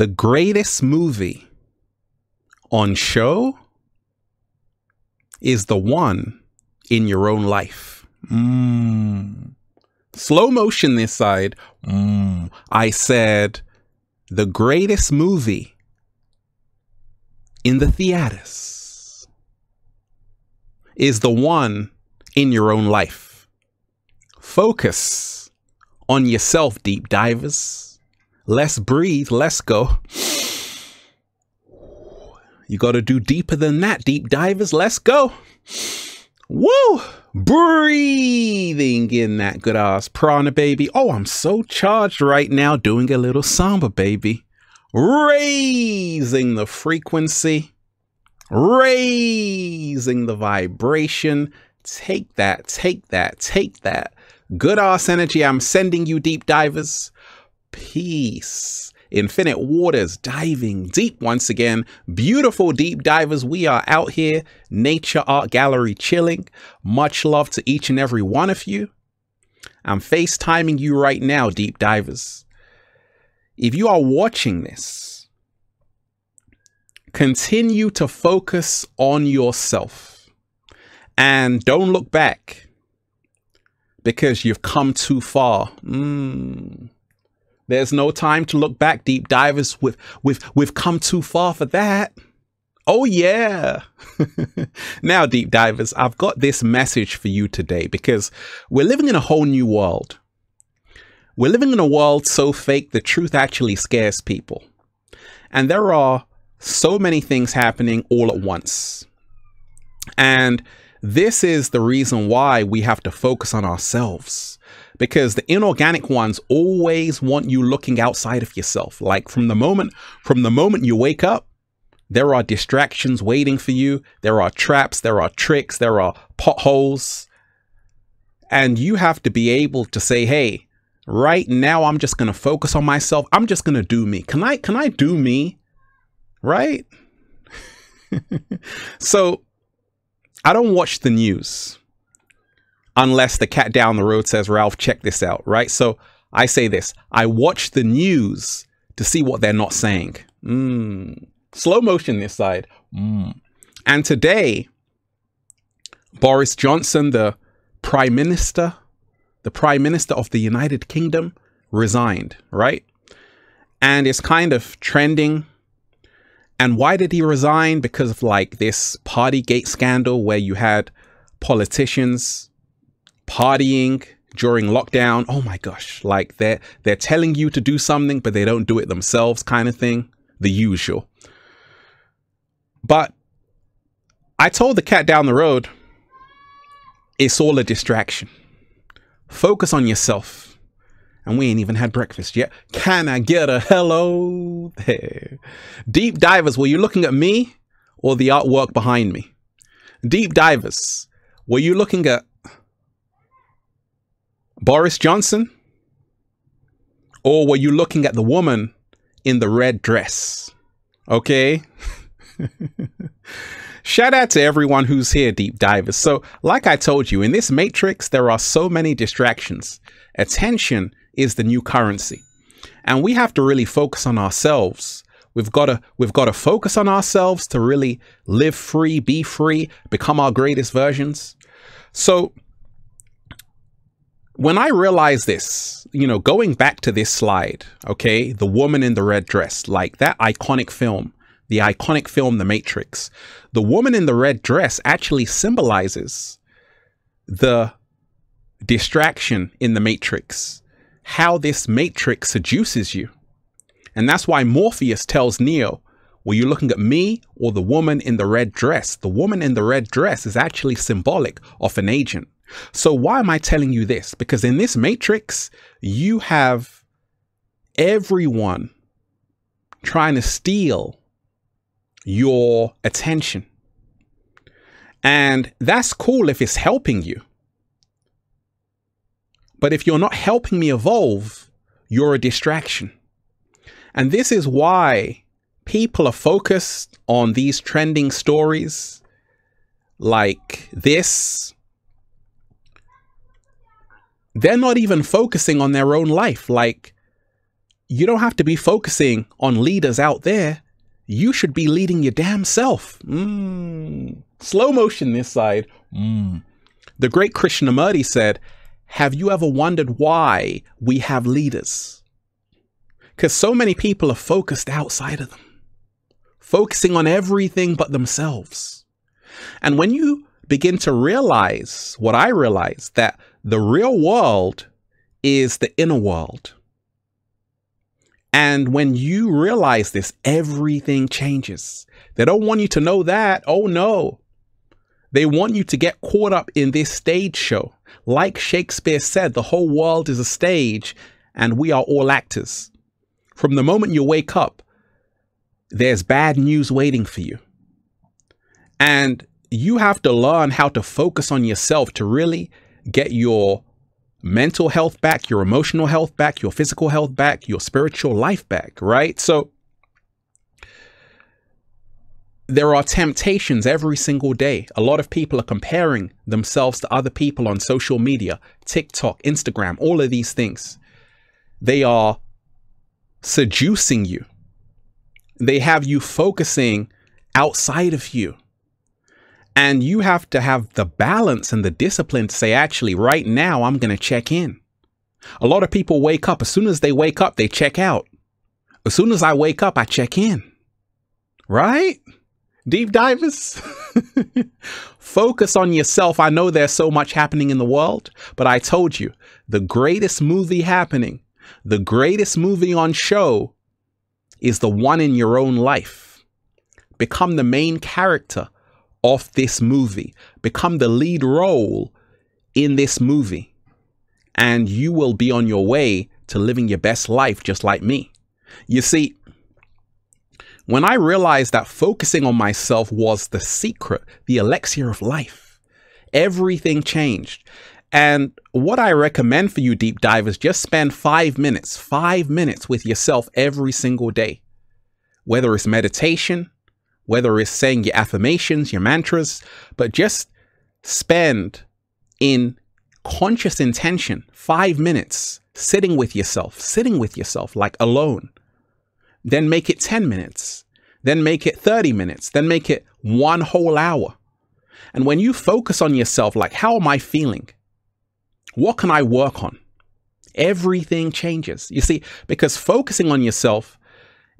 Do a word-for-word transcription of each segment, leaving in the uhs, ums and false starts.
the greatest movie on show is the one in your own life. Mm. Slow motion this side. Mm. I said the greatest movie in the theaters is the one in your own life. Focus on yourself, deep divers. Let's breathe. Let's go. You got to do deeper than that, deep divers. Let's go. Woo! Breathing in that good ass prana, baby. Oh, I'm so charged right now doing a little samba, baby. Raising the frequency. Raising the vibration. Take that, take that, take that. Good ass energy I'm sending you, deep divers. Peace. Infinite Waters, diving deep once again. Beautiful deep divers, we are out here. Nature Art Gallery chilling. Much love to each and every one of you. I'm FaceTiming you right now, deep divers. If you are watching this, continue to focus on yourself and don't look back because you've come too far. Mm. There's no time to look back, deep divers. We've, we've, we've come too far for that. Oh, yeah. Now, deep divers, I've got this message for you today because we're living in a whole new world. We're living in a world so fake, the truth actually scares people. And there are so many things happening all at once. And this is the reason why we have to focus on ourselves. Because the inorganic ones always want you looking outside of yourself. Like from the moment, from the moment you wake up, there are distractions waiting for you. There are traps, there are tricks, there are potholes. And you have to be able to say, hey, right now, I'm just going to focus on myself. I'm just going to do me. Can I, can I do me? Right? So I don't watch the news. Unless the cat down the road says, Ralph, check this out, right? So I say this, I watch the news to see what they're not saying. Mm. Slow motion this side. Mm. And today, Boris Johnson, the prime minister, the prime minister of the United Kingdom, resigned, right? And it's kind of trending. And why did he resign? Because of like this Partygate scandal where you had politicians partying during lockdown. Oh my gosh, like they're, they're telling you to do something, but they don't do it themselves kind of thing, the usual. But I told the cat down the road, it's all a distraction. Focus on yourself. And we ain't even had breakfast yet. Can I get a hello there? Deep divers, were you looking at me or the artwork behind me? Deep divers, were you looking at Boris Johnson? Or were you looking at the woman in the red dress? Okay. Shout out to everyone who's here, deep divers. So like I told you, in this matrix, there are so many distractions. Attention is the new currency. And we have to really focus on ourselves. We've got to, we've got to focus on ourselves to really live free, be free, become our greatest versions. So when I realized this, you know, going back to this slide, okay, the woman in the red dress, like that iconic film, the iconic film, The Matrix, the woman in the red dress actually symbolizes the distraction in the Matrix, how this Matrix seduces you. And that's why Morpheus tells Neo, were you looking at me or the woman in the red dress? The woman in the red dress is actually symbolic of an agent. So why am I telling you this? Because in this matrix, you have everyone trying to steal your attention. And that's cool if it's helping you. But if you're not helping me evolve, you're a distraction. And this is why people are focused on these trending stories like this. They're not even focusing on their own life. Like you don't have to be focusing on leaders out there. You should be leading your damn self. Mm. Slow motion this side. Mm. The great Krishnamurti said, have you ever wondered why we have leaders? Because so many people are focused outside of them, focusing on everything but themselves. And when you begin to realize what I realized, that the real world is the inner world. And when you realize this, everything changes. They don't want you to know that. Oh, no. They want you to get caught up in this stage show. Like Shakespeare said, the whole world is a stage and we are all actors. From the moment you wake up, there's bad news waiting for you. And you have to learn how to focus on yourself to really get your mental health back, your emotional health back, your physical health back, your spiritual life back, right? So there are temptations every single day. A lot of people are comparing themselves to other people on social media, TikTok, Instagram, all of these things. They are seducing you. They have you focusing outside of you. And you have to have the balance and the discipline to say, actually, right now, I'm going to check in. A lot of people wake up. As soon as they wake up, they check out. As soon as I wake up, I check in. Right? Deep divers, focus on yourself. I know there's so much happening in the world, but I told you the greatest movie happening, the greatest movie on show is the one in your own life. Become the main character of this movie. Become the lead role in this movie, and you will be on your way to living your best life, just like me. You see, when I realized that focusing on myself was the secret, the elixir of life, everything changed. And what I recommend for you deep divers, just spend five minutes, five minutes with yourself every single day. Whether it's meditation, whether it's saying your affirmations, your mantras, but just spend in conscious intention, five minutes sitting with yourself, sitting with yourself like alone. Then make it ten minutes, then make it thirty minutes, then make it one whole hour. And when you focus on yourself, like, how am I feeling? What can I work on? Everything changes. You see, because focusing on yourself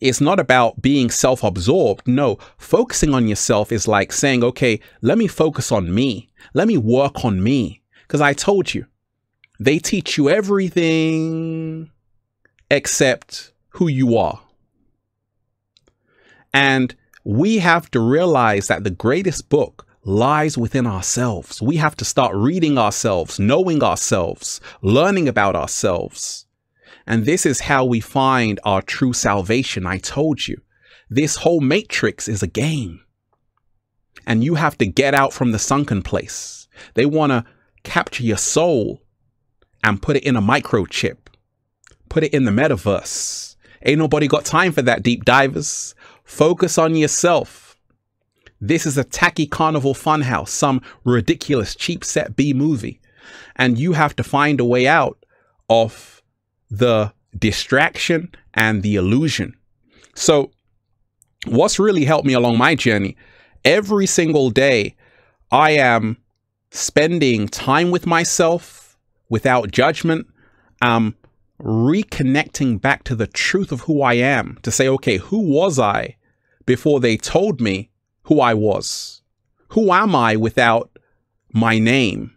is not about being self-absorbed. No, focusing on yourself is like saying, okay, let me focus on me. Let me work on me. Because I told you, they teach you everything except who you are. And we have to realize that the greatest book lies within ourselves. We have to start reading ourselves, knowing ourselves, learning about ourselves. And this is how we find our true salvation. I told you, this whole matrix is a game. And you have to get out from the sunken place. They want to capture your soul and put it in a microchip, put it in the metaverse. Ain't nobody got time for that, deep divers. Focus on yourself. This is a tacky carnival funhouse, some ridiculous cheap set B movie. And you have to find a way out of the distraction and the illusion. So what's really helped me along my journey, every single day, I am spending time with myself without judgment. Um, reconnecting back to the truth of who I am, to say, okay, who was I before they told me who I was? Who am I without my name?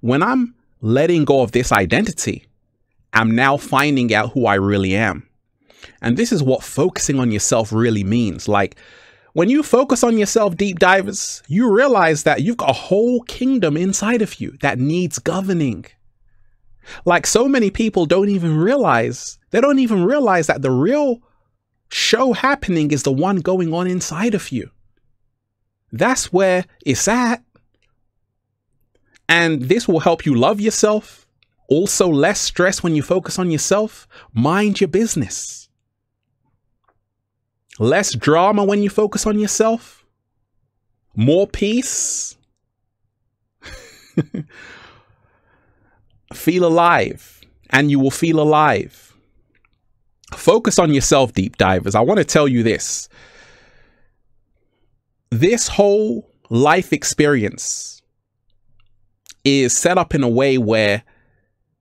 When I'm letting go of this identity, I'm now finding out who I really am. And this is what focusing on yourself really means. Like, when you focus on yourself, deep divers, you realize that you've got a whole kingdom inside of you that needs governing. Like, so many people don't even realize, they don't even realize that the real show happening is the one going on inside of you. That's where it's at. And this will help you love yourself. Also, less stress when you focus on yourself. Mind your business. Less drama when you focus on yourself. More peace. Feel alive, and you will feel alive. Focus on yourself, deep divers. I want to tell you this. This whole life experience is set up in a way where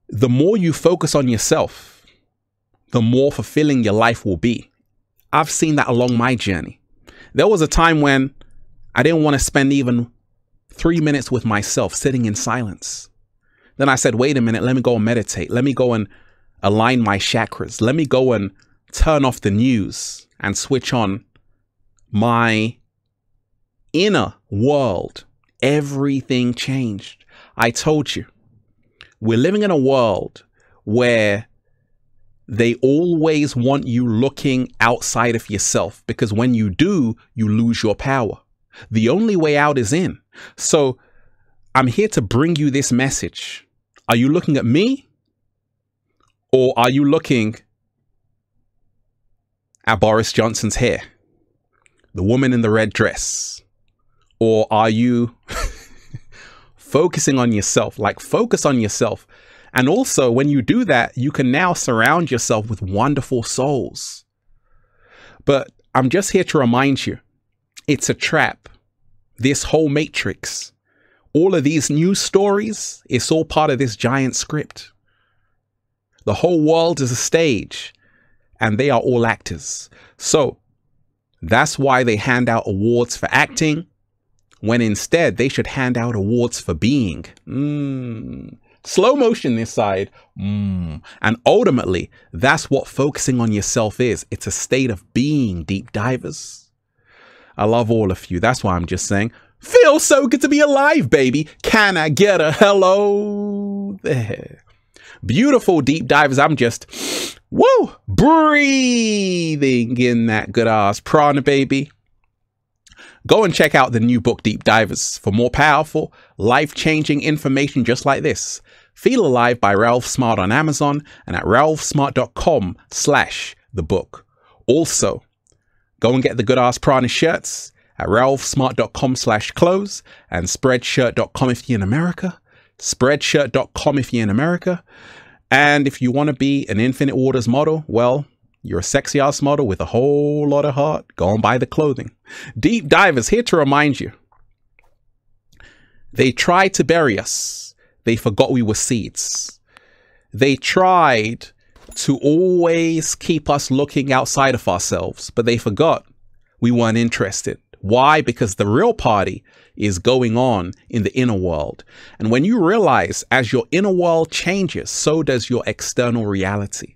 the more you focus on yourself, the more fulfilling your life will be. I've seen that along my journey. There was a time when I didn't want to spend even three minutes with myself sitting in silence. Then I said, wait a minute, let me go and meditate. Let me go and align my chakras. Let me go and turn off the news and switch on my inner world. Everything changed. I told you, we're living in a world where they always want you looking outside of yourself, because when you do, you lose your power. The only way out is in. So I'm here to bring you this message. Are you looking at me? Or are you looking at Boris Johnson's hair? The woman in the red dress? Or are you focusing on yourself? Like, focus on yourself. And also, when you do that, you can now surround yourself with wonderful souls. But I'm just here to remind you, it's a trap. This whole matrix, all of these news stories, it's all part of this giant script. The whole world is a stage and they are all actors. So that's why they hand out awards for acting when instead they should hand out awards for being. Mm. Slow motion this side. Mm. And ultimately, that's what focusing on yourself is. It's a state of being, deep divers. I love all of you. That's why I'm just saying, feel so good to be alive, baby. Can I get a hello there? Beautiful deep divers. I'm just, woo, breathing in that good ass prana, baby. Go and check out the new book, Deep Divers, for more powerful, life-changing information just like this. Feel Alive by Ralph Smart on Amazon and at ralphsmart.com slash the book. Also, go and get the good ass prana shirts at ralphsmart.com slash clothes and spreadshirt dot com if you're in America. spreadshirt dot com if you're in America. And if you want to be an Infinite Waters model, well, you're a sexy ass model with a whole lot of heart. Go and buy the clothing. Deep divers, here to remind you, they tried to bury us. They forgot we were seeds. They tried to always keep us looking outside of ourselves, but they forgot we weren't interested. Why? Because the real party is going on in the inner world. And when you realize as your inner world changes, so does your external reality.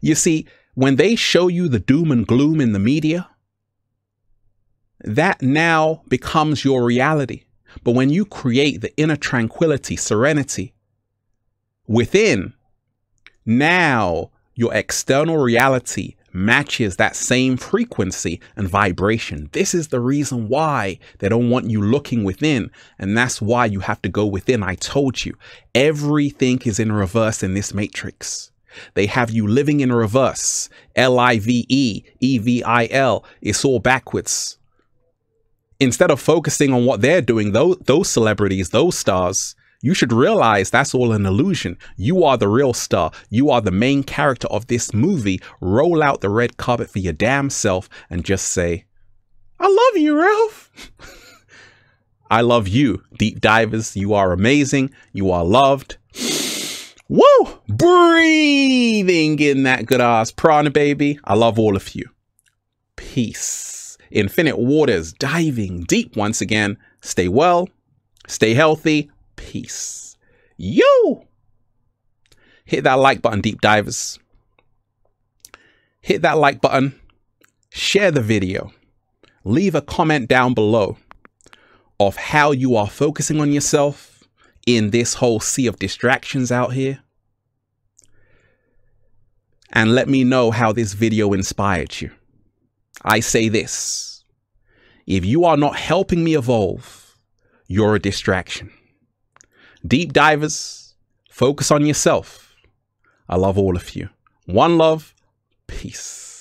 You see, when they show you the doom and gloom in the media, that now becomes your reality. But when you create the inner tranquility, serenity within, now your external reality matches that same frequency and vibration. This is the reason why they don't want you looking within. And that's why you have to go within. I told you, everything is in reverse in this matrix. They have you living in reverse. L I V E, E V I L. It's all backwards. Instead of focusing on what they're doing, those, those celebrities, those stars, you should realize that's all an illusion. You are the real star. You are the main character of this movie. Roll out the red carpet for your damn self and just say, I love you, Ralph. I love you, deep divers. You are amazing. You are loved. Woo, breathing in that good ass prana, baby. I love all of you. Peace. Infinite Waters, diving deep once again. Stay well, stay healthy. Peace. Yo! Hit that like button, deep divers. Hit that like button. Share the video. Leave a comment down below of how you are focusing on yourself in this whole sea of distractions out here. And let me know how this video inspired you. I say this. If you are not helping me evolve, you're a distraction. Deep divers, focus on yourself. I love all of you. One love, peace.